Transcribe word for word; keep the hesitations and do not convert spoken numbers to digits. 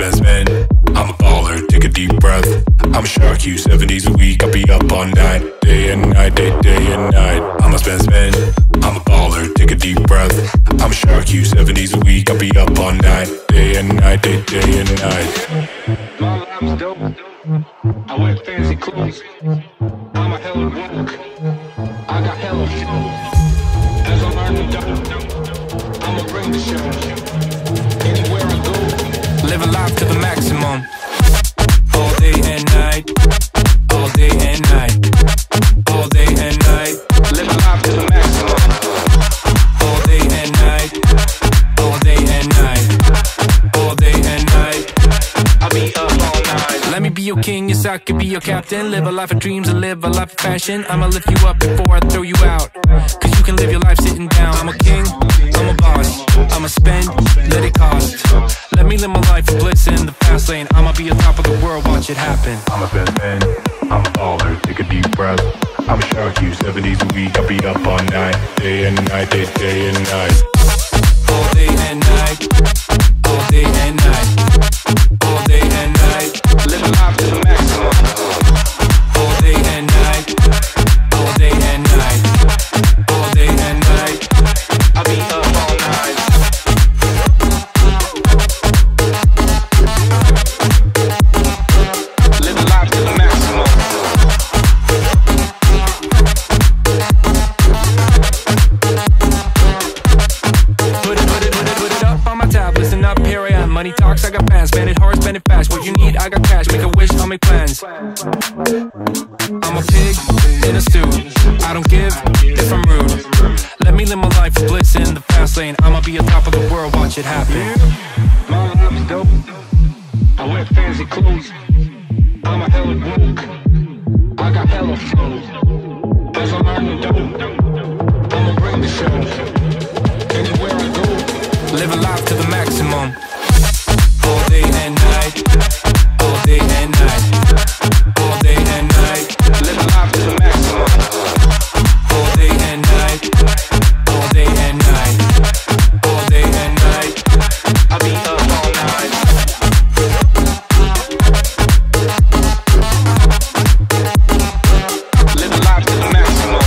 best men. I'm a baller, take a deep breath. I'm a shark, you seven days a week. I'll be up all night, day and night, day, day and night. I'm a best man. I'm a baller, take a deep breath. I'm a shark, you seven days a week. I'll be up all night, day and night, day, day and night. My life's dope. I wear fancy clothes. I'm a hella woke. I got hella shows. As I learn to die, I'ma bring the show. Anywhere I go, live a life to the maximum. All day and night, all day and night, all day and night, live a life to the maximum. All day and night, all day and night, all day and night, I'll be up all night. Let me be your king, yes I could be your captain. Live a life of dreams and live a life of fashion. I'ma lift you up before I throw you out, cause you can live your life sitting down. I'm a king, I'm a boss, I'ma spend, let it cost. Let me live my life of bliss in the fast lane. I'ma be on top of the world, watch it happen. I'm a best man, I'm a baller, take a deep breath. I'm a shark, you seven days a week. I'll be up all night, day and night, day, day and night. All day and night, all day and night, all day and night, live a life to the maximum. All day and night, all day and night, all day and night, I'll be up all night. Money talks, I got fans, spend it hard, spend it fast. What you need, I got cash, make a wish, I'll make plans. I'm a pig in a stew, I don't give if I'm rude. Let me live my life of bliss in the fast lane. I'ma be on top of the world, watch it happen. My life's dope, I wear fancy clothes. I'm a hella woke, I got hella flows. As I'm learning dope, I'ma bring the show. Anywhere I go, live a life to the maximum. All day and night, all day and night, all day and night, live a life to the maximum. All day and night, all day and night, all day and night, I'll be up all night. Live a life to the maximum.